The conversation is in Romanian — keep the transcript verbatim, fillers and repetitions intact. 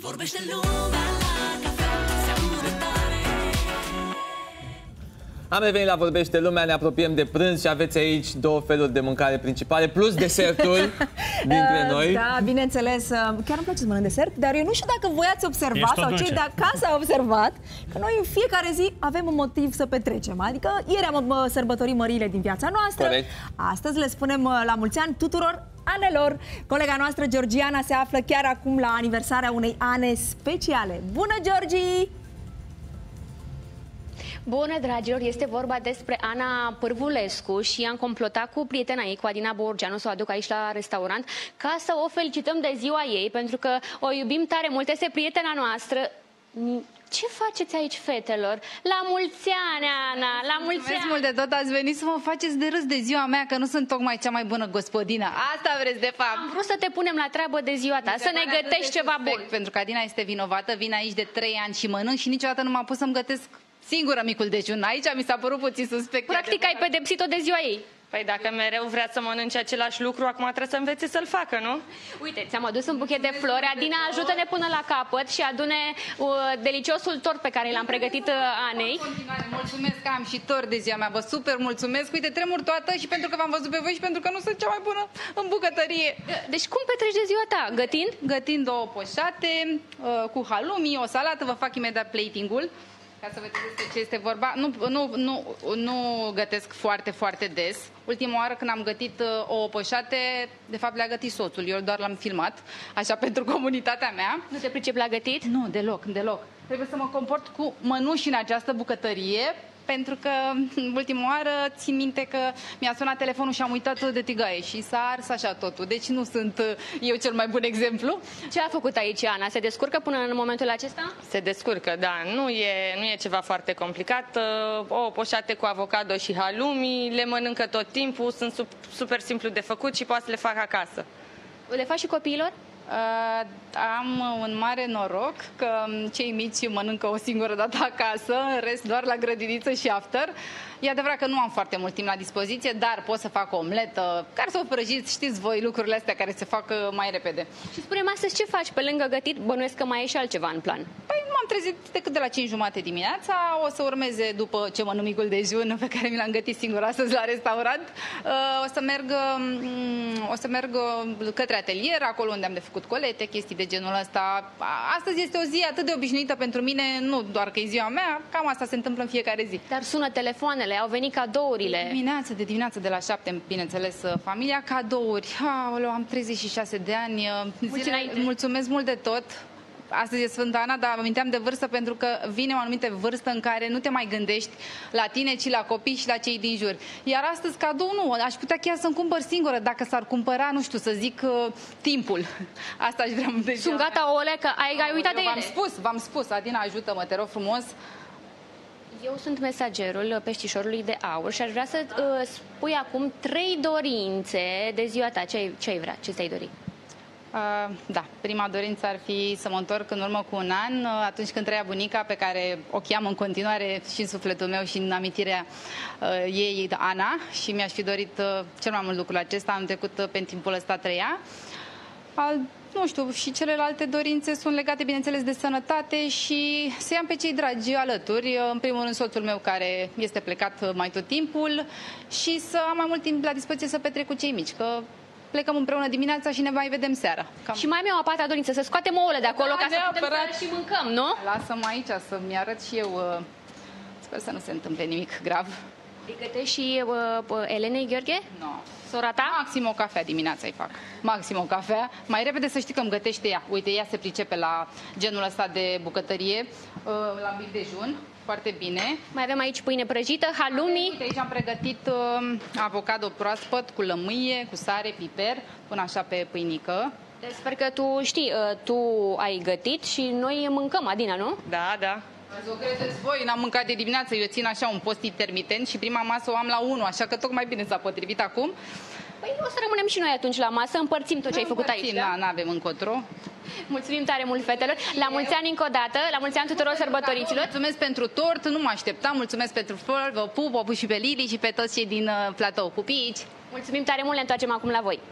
Vorbește lumea la cafea, seamănă tare. Am revenit la Vorbește Lumea, ne apropiem de prânz și aveți aici două feluri de mâncare principale, plus desertul dintre noi. Da, bineînțeles, chiar îmi place să mănânc desert, dar eu nu știu dacă voi ați observat sau cei de acasă au observat că noi în fiecare zi avem un motiv să petrecem. Adică ieri am sărbătorit mările din viața noastră. Corect. Astăzi le spunem la mulți ani tuturor anelor. Colega noastră, Georgiana, se află chiar acum la aniversarea unei ane speciale. Bună, Georgi! Bună, dragilor! Este vorba despre Ana Pîrvulescu și am complotat cu prietena ei, cu Adina Borgianu, să o aduc aici la restaurant, ca să o felicităm de ziua ei, pentru că o iubim tare mult, este prietena noastră. Ce faceți aici, fetelor? La mulți ani, Ana! La mulți ani! Mult de tot ați venit să mă faceți de râs de ziua mea, că nu sunt tocmai cea mai bună gospodină. Asta vreți, de fapt. Am vrut să te punem la treabă de ziua ta, să ne gătești ceva bun. Pentru că Adina este vinovată, vin aici de trei ani și mănânc și niciodată nu m-am pus să-mi gătesc singură micul dejun. Aici mi s-a părut puțin suspect. Practic ai pedepsit-o de ziua ei. Păi dacă mereu vrea să mănânce același lucru, acum trebuie să învețe să-l facă, nu? Uite, ți-am adus un buchet de flori. Adina, ajută-ne până la capăt și adune uh, deliciosul tort pe care l-am pregătit uh, Anei. Mulțumesc că am și tort de ziua mea, vă super mulțumesc. Uite, tremur toată și pentru că v-am văzut pe voi și pentru că nu sunt cea mai bună în bucătărie. Deci cum petreci de ziua ta? Gătind? Gătind două poșate uh, cu halumi, o salată, vă fac imediat platingul. Ca să vedeți despre ce este vorba, nu, nu, nu, nu gătesc foarte, foarte des. Ultima oară când am gătit o poșate, de fapt le-a gătit soțul, eu doar l-am filmat, așa pentru comunitatea mea. Nu te pricep la gătit? Nu, deloc, deloc. Trebuie să mă comport cu mănuși în această bucătărie, pentru că ultima oară țin minte că mi-a sunat telefonul și am uitat de tigaie și s-a ars așa totul. Deci nu sunt eu cel mai bun exemplu. Ce a făcut aici Ana? Se descurcă până în momentul acesta? Se descurcă, da. Nu e, nu e ceva foarte complicat. O poșate cu avocado și halumi, le mănâncă tot timpul, sunt super simplu de făcut și poate să le fac acasă. Le faci și copiilor? Uh, am un mare noroc că cei mici mănâncă o singură dată acasă, în rest doar la grădiniță și after. E adevărat că nu am foarte mult timp la dispoziție, dar pot să fac o omletă, care să o prăjiți, știți voi lucrurile astea care se fac mai repede. Și spune-mi astăzi ce faci pe lângă gătit, bănuiesc că mai e și altceva în plan. Păi nu m-am trezit decât de la cinci jumate dimineața, o să urmeze după ce mănânc micul dejun pe care mi l-am gătit singur astăzi la restaurant. O să merg, o să merg către atelier, acolo unde am de făcut colete, chestii de genul ăsta. Astăzi este o zi atât de obișnuită pentru mine, nu doar că e ziua mea, cam asta se întâmplă în fiecare zi. Dar sună telefoanele. Au venit cadourile. Dimineață, de dimineață, de la șapte, bineînțeles, familia, cadouri. Aoleu, am treizeci și șase de ani. Zile, mulțumesc mult de tot. Astăzi e Sfânta Ana, dar aminteam de vârstă pentru că vine o anumită vârstă în care nu te mai gândești la tine, ci la copii și la cei din jur. Iar astăzi cadou nu, aș putea chiar să-mi cumpăr singură dacă s-ar cumpăra, nu știu, să zic, timpul. Asta aș vrea. Sunt gata, Ole, că ai, ai uitat de ele. V-am spus, v-am spus, Adina, ajută-mă, te rog frumos. Eu sunt mesagerul peștișorului de aur și aș vrea să uh, spui acum trei dorințe de ziua ta. Ce ai, ce ai vrea? Ce ți-ai dori? Uh, da, prima dorință ar fi să mă întorc în urmă cu un an, atunci când trăia bunica, pe care o cheamă în continuare și în sufletul meu și în amintirea uh, ei, Ana, și mi-aș fi dorit uh, cel mai mult lucrul acesta. Am trecut uh, pe timpul ăsta treia. Al Nu știu, și celelalte dorințe sunt legate, bineînțeles, de sănătate și să iau pe cei dragi alături. În primul rând, soțul meu, care este plecat mai tot timpul, și să am mai mult timp la dispoziție să petrec cu cei mici, că plecăm împreună dimineața și ne mai vedem seara. Cam. Și mai mi-au o a patra dorință, să scoatem ouăle de acolo, da, ca să putem să și mâncăm, nu? Lasă-mă aici să-mi arăt și eu. Sper să nu se întâmple nimic grav. Gătești și uh, Elenei, Gheorghe? Nu. No. Sora ta? Maxim o cafea dimineața îi fac. Maxim o cafea. Mai repede să știi că îmi gătește ea. Uite, ea se pricepe la genul ăsta de bucătărie, uh, la mic dejun. Foarte bine. Mai avem aici pâine prăjită, halumi. Uite, aici am pregătit uh, avocado proaspăt cu lămâie, cu sare, piper, pun așa pe pâinică. Deci, sper că tu știi, uh, tu ai gătit și noi mâncăm, Adina, nu? Da, da. Azi o credeți voi, n-am mâncat de dimineață, eu țin așa un post intermitent și prima masă o am la unu, așa că tocmai bine s-a potrivit acum. Păi o să rămânem și noi atunci la masă, împărțim tot ce ai făcut aici. Da, n-avem încotro. Mulțumim tare mult, fetelor. La mulți ani încă o dată, la mulți ani tuturor sărbătoriților. Mulțumesc pentru tort, nu mă așteptam, mulțumesc pentru flori, vă pup, o pup și pe Lili și pe toți cei din platou. Pupici! Mulțumim tare mult, ne întoarcem acum la voi.